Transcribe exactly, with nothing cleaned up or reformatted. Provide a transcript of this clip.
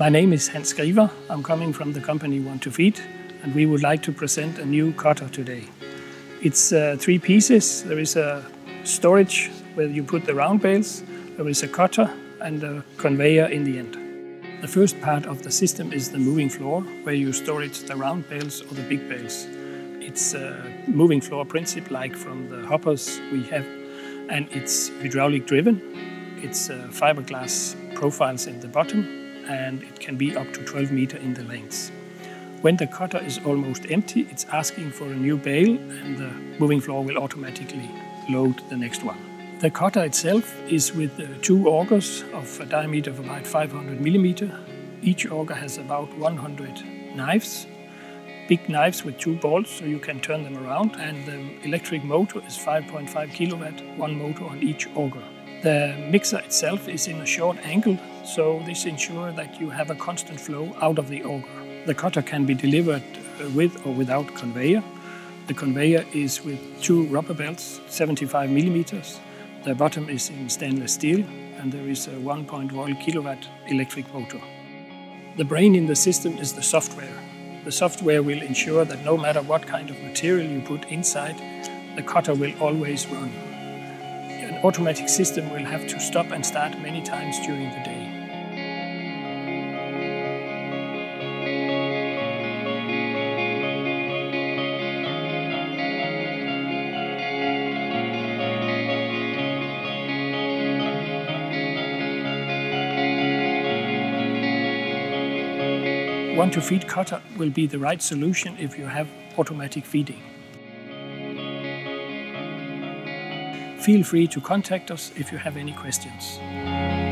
My name is Hans Griever. I'm coming from the company One to Feed, and we would like to present a new cutter today. It's uh, three pieces. There is a storage where you put the round bales, there is a cutter and a conveyor in the end. The first part of the system is the moving floor, where you store it, the round bales or the big bales. It's a moving floor principle like from the hoppers we have, and it's hydraulic driven. It's uh, fiberglass profiles in the bottom, and it can be up to twelve meter in the length. When the cutter is almost empty, it's asking for a new bale, and the moving floor will automatically load the next one. The cutter itself is with two augers of a diameter of about five hundred millimeter. Each auger has about one hundred knives, big knives with two bolts, so you can turn them around, and the electric motor is five point five kilowatt, one motor on each auger. The mixer itself is in a short angle, so this ensures that you have a constant flow out of the auger. The cutter can be delivered with or without conveyor. The conveyor is with two rubber belts, seventy-five millimeters. The bottom is in stainless steel, and there is a one point one kilowatt electric motor. The brain in the system is the software. The software will ensure that no matter what kind of material you put inside, the cutter will always run. An automatic system will have to stop and start many times during the day. One to Feed cutter will be the right solution if you have automatic feeding. Feel free to contact us if you have any questions.